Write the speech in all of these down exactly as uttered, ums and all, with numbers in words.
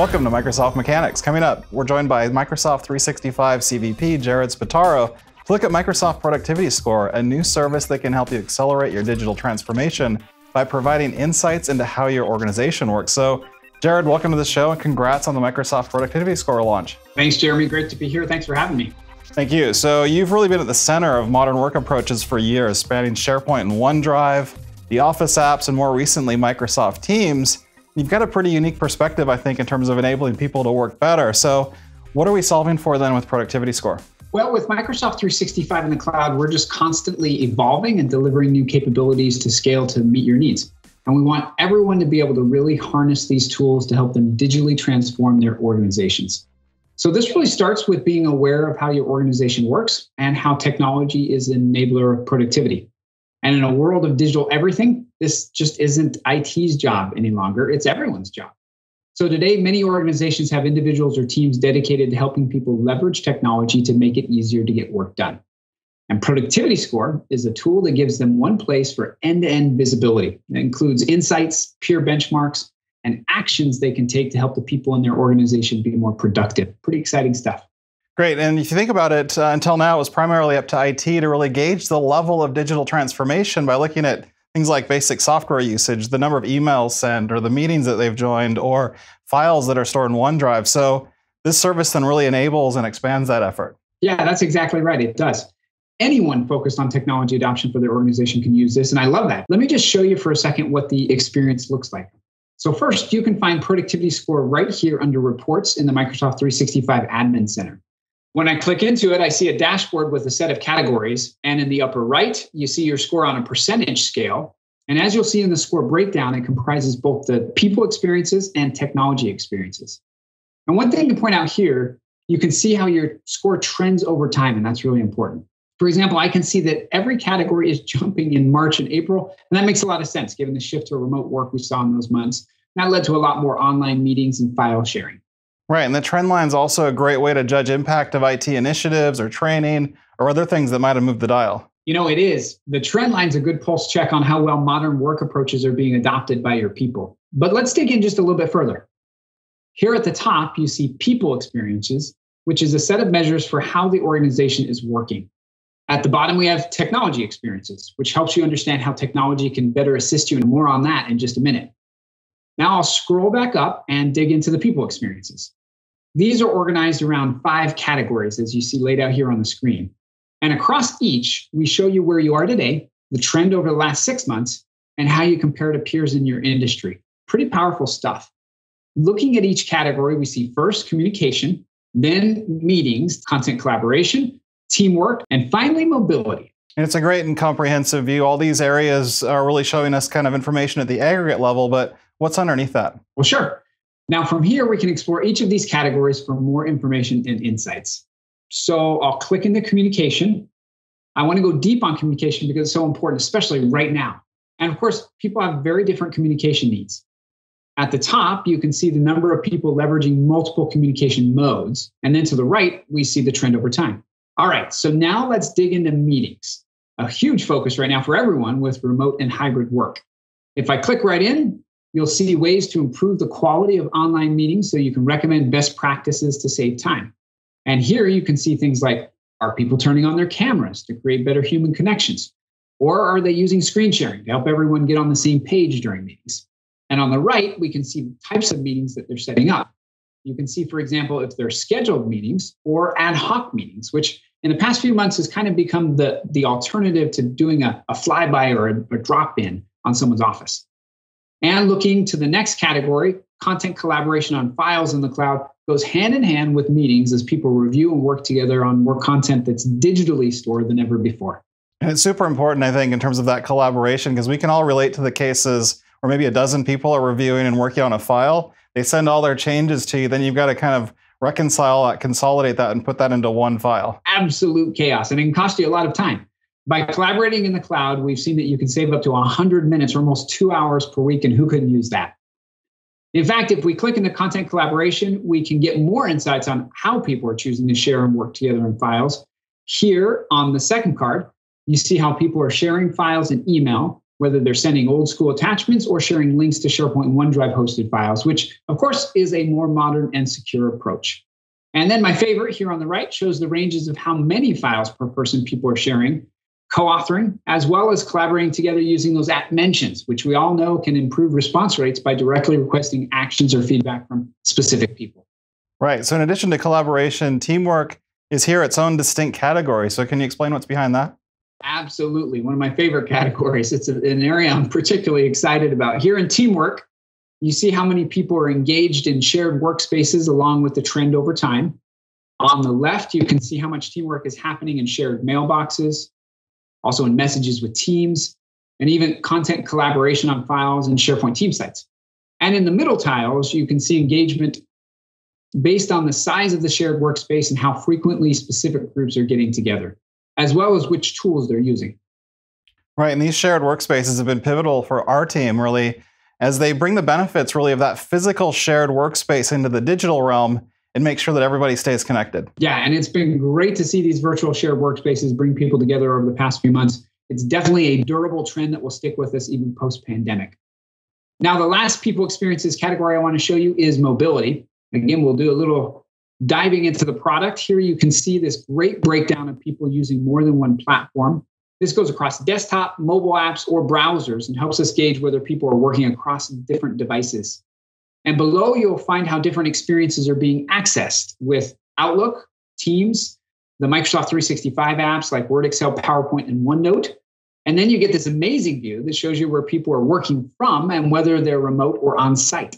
Welcome to Microsoft Mechanics. Coming up, we're joined by Microsoft three sixty-five C V P, Jared Spataro, to look at Microsoft Productivity Score, a new service that can help you accelerate your digital transformation by providing insights into how your organization works. So, Jared, welcome to the show and congrats on the Microsoft Productivity Score launch. Thanks, Jeremy. Great to be here. Thanks for having me. Thank you. So you've really been at the center of modern work approaches for years, spanning SharePoint and OneDrive, the Office apps, and more recently, Microsoft Teams. You've got a pretty unique perspective, I think, in terms of enabling people to work better. So what are we solving for then with Productivity Score? Well, with Microsoft three sixty-five in the cloud, we're just constantly evolving and delivering new capabilities to scale to meet your needs. And we want everyone to be able to really harness these tools to help them digitally transform their organizations. So this really starts with being aware of how your organization works and how technology is an enabler of productivity. And in a world of digital everything, this just isn't I T's job any longer, it's everyone's job. So today, many organizations have individuals or teams dedicated to helping people leverage technology to make it easier to get work done. And Productivity Score is a tool that gives them one place for end-to-end visibility. It includes insights, peer benchmarks, and actions they can take to help the people in their organization be more productive. Pretty exciting stuff. Great. And if you think about it, uh, until now, it was primarily up to I T to really gauge the level of digital transformation by looking at things like basic software usage, the number of emails sent, or the meetings that they've joined, or files that are stored in OneDrive. So this service then really enables and expands that effort. Yeah, that's exactly right. It does. Anyone focused on technology adoption for their organization can use this, and I love that. Let me just show you for a second what the experience looks like. So first, you can find Productivity Score right here under Reports in the Microsoft three sixty-five Admin Center. When I click into it, I see a dashboard with a set of categories. And in the upper right, you see your score on a percentage scale. And as you'll see in the score breakdown, it comprises both the people experiences and technology experiences. And one thing to point out here, you can see how your score trends over time, and that's really important. For example, I can see that every category is jumping in March and April, and that makes a lot of sense given the shift to remote work we saw in those months. That led to a lot more online meetings and file sharing. Right, and the trend line is also a great way to judge impact of I T initiatives or training or other things that might have moved the dial. You know, it is. The trend line's a good pulse check on how well modern work approaches are being adopted by your people. But let's dig in just a little bit further. Here at the top, you see people experiences, which is a set of measures for how the organization is working. At the bottom, we have technology experiences, which helps you understand how technology can better assist you, and more on that in just a minute. Now I'll scroll back up and dig into the people experiences. These are organized around five categories, as you see laid out here on the screen. And across each, we show you where you are today, the trend over the last six months, and how you compare to peers in your industry. Pretty powerful stuff. Looking at each category, we see first communication, then meetings, content collaboration, teamwork, and finally mobility. And it's a great and comprehensive view. All these areas are really showing us kind of information at the aggregate level, but what's underneath that? Well, sure. Now, from here, we can explore each of these categories for more information and insights. So I'll click into communication. I want to go deep on communication because it's so important, especially right now. And of course, people have very different communication needs. At the top, you can see the number of people leveraging multiple communication modes. And then to the right, we see the trend over time. All right, so now let's dig into meetings. A huge focus right now for everyone with remote and hybrid work. If I click right in, you'll see ways to improve the quality of online meetings so you can recommend best practices to save time. And here you can see things like, are people turning on their cameras to create better human connections? Or are they using screen sharing to help everyone get on the same page during meetings? And on the right, we can see the types of meetings that they're setting up. You can see, for example, if they're scheduled meetings or ad hoc meetings, which in the past few months has kind of become the, the alternative to doing a, a flyby or a, a drop-in on someone's office. And looking to the next category, content collaboration on files in the cloud goes hand in hand with meetings as people review and work together on more content that's digitally stored than ever before. And it's super important, I think, in terms of that collaboration, because we can all relate to the cases where maybe a dozen people are reviewing and working on a file. They send all their changes to you, then you've got to kind of reconcile that, consolidate that, and put that into one file. Absolute chaos, and it can cost you a lot of time. By collaborating in the cloud, we've seen that you can save up to one hundred minutes or almost two hours per week, and who couldn't use that? In fact, if we click into content collaboration, we can get more insights on how people are choosing to share and work together in files. Here on the second card, you see how people are sharing files in email, whether they're sending old school attachments or sharing links to SharePoint and OneDrive hosted files, which of course is a more modern and secure approach. And then my favorite here on the right shows the ranges of how many files per person people are sharing, co-authoring, as well as collaborating together using those at mentions, which we all know can improve response rates by directly requesting actions or feedback from specific people. Right, so in addition to collaboration, teamwork is here its own distinct category. So can you explain what's behind that? Absolutely, one of my favorite categories. It's an area I'm particularly excited about. Here in teamwork, you see how many people are engaged in shared workspaces along with the trend over time. On the left, you can see how much teamwork is happening in shared mailboxes, also in messages with teams, and even content collaboration on files and SharePoint team sites. And in the middle tiles, you can see engagement based on the size of the shared workspace and how frequently specific groups are getting together, as well as which tools they're using. Right, and these shared workspaces have been pivotal for our team, really, as they bring the benefits, really, of that physical shared workspace into the digital realm and make sure that everybody stays connected. Yeah, and it's been great to see these virtual shared workspaces bring people together over the past few months. It's definitely a durable trend that will stick with us even post-pandemic. Now, the last people experiences category I want to show you is mobility. Again, we'll do a little diving into the product. Here you can see this great breakdown of people using more than one platform. This goes across desktop, mobile apps, or browsers and helps us gauge whether people are working across different devices. And below, you'll find how different experiences are being accessed with Outlook, Teams, the Microsoft three sixty-five apps like Word, Excel, PowerPoint, and OneNote. And then you get this amazing view that shows you where people are working from and whether they're remote or on-site.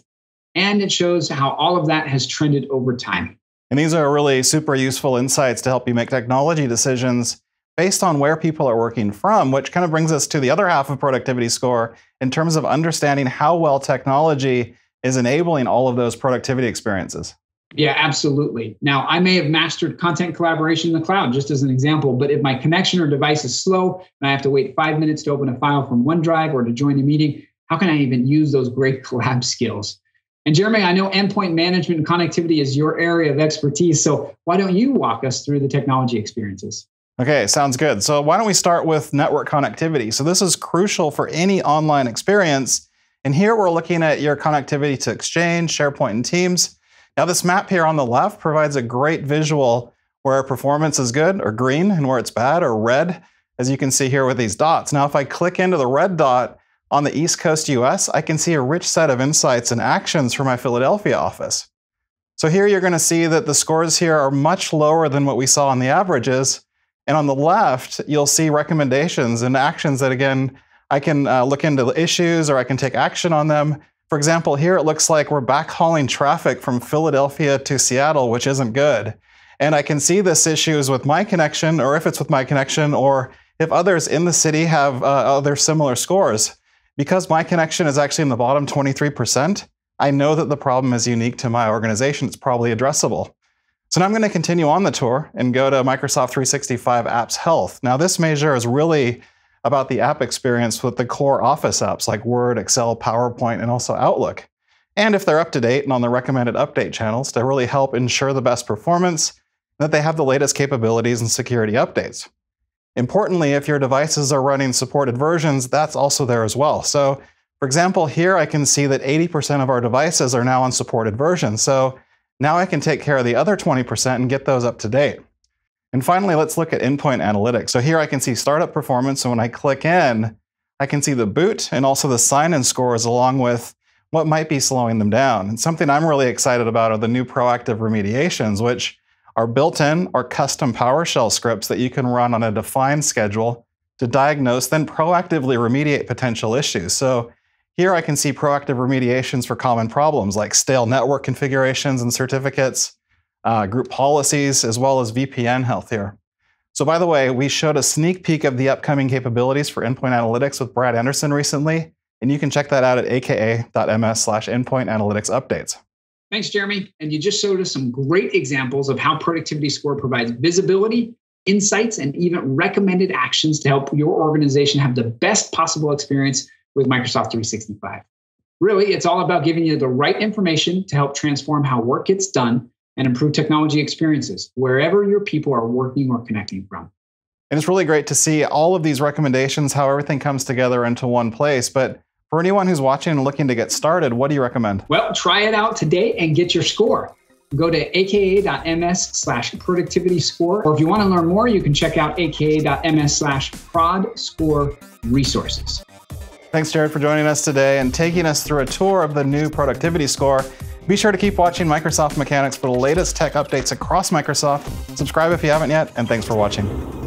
And it shows how all of that has trended over time. And these are really super useful insights to help you make technology decisions based on where people are working from, which kind of brings us to the other half of Productivity Score in terms of understanding how well technology is enabling all of those productivity experiences. Yeah, absolutely. Now, I may have mastered content collaboration in the cloud, just as an example, but if my connection or device is slow and I have to wait five minutes to open a file from OneDrive or to join a meeting, how can I even use those great collab skills? And Jeremy, I know endpoint management and connectivity is your area of expertise, so why don't you walk us through the technology experiences? Okay, sounds good. So why don't we start with network connectivity? So this is crucial for any online experience. And here we're looking at your connectivity to Exchange, SharePoint, and Teams. Now this map here on the left provides a great visual where performance is good or green and where it's bad or red, as you can see here with these dots. Now if I click into the red dot on the East Coast U S, I can see a rich set of insights and actions for my Philadelphia office. So here you're going to see that the scores here are much lower than what we saw on the averages. And on the left, you'll see recommendations and actions that, again, I can uh, look into the issues or I can take action on them. For example, here it looks like we're backhauling traffic from Philadelphia to Seattle, which isn't good. And I can see this issue is with my connection, or if it's with my connection, or if others in the city have uh, other similar scores. Because my connection is actually in the bottom twenty-three percent, I know that the problem is unique to my organization. It's probably addressable. So now I'm going to continue on the tour and go to Microsoft three sixty-five Apps Health. Now this measure is really about the app experience with the core Office apps like Word, Excel, PowerPoint, and also Outlook. And if they're up to date and on the recommended update channels to really help ensure the best performance, that they have the latest capabilities and security updates. Importantly, if your devices are running supported versions, that's also there as well. So for example, here I can see that eighty percent of our devices are now on supported versions. So now I can take care of the other twenty percent and get those up to date. And finally, let's look at Endpoint Analytics. So here I can see startup performance, and when I click in, I can see the boot and also the sign-in scores along with what might be slowing them down. And something I'm really excited about are the new proactive remediations, which are built-in or custom PowerShell scripts that you can run on a defined schedule to diagnose, then proactively remediate potential issues. So here I can see proactive remediations for common problems like stale network configurations and certificates, Uh, group policies, as well as V P N health here. So by the way, we showed a sneak peek of the upcoming capabilities for Endpoint Analytics with Brad Anderson recently, and you can check that out at a k a dot m s slash endpoint analytics updates. Thanks, Jeremy. And you just showed us some great examples of how Productivity Score provides visibility, insights, and even recommended actions to help your organization have the best possible experience with Microsoft three sixty-five. Really, it's all about giving you the right information to help transform how work gets done and improve technology experiences wherever your people are working or connecting from. And it's really great to see all of these recommendations, how everything comes together into one place. But for anyone who's watching and looking to get started, what do you recommend? Well, try it out today and get your score. Go to a k a dot m s slash productivity score. Or if you want to learn more, you can check out a k a dot m s slash prod score resources. Thanks, Jared, for joining us today and taking us through a tour of the new productivity score. Be sure to keep watching Microsoft Mechanics for the latest tech updates across Microsoft. Subscribe if you haven't yet, and thanks for watching.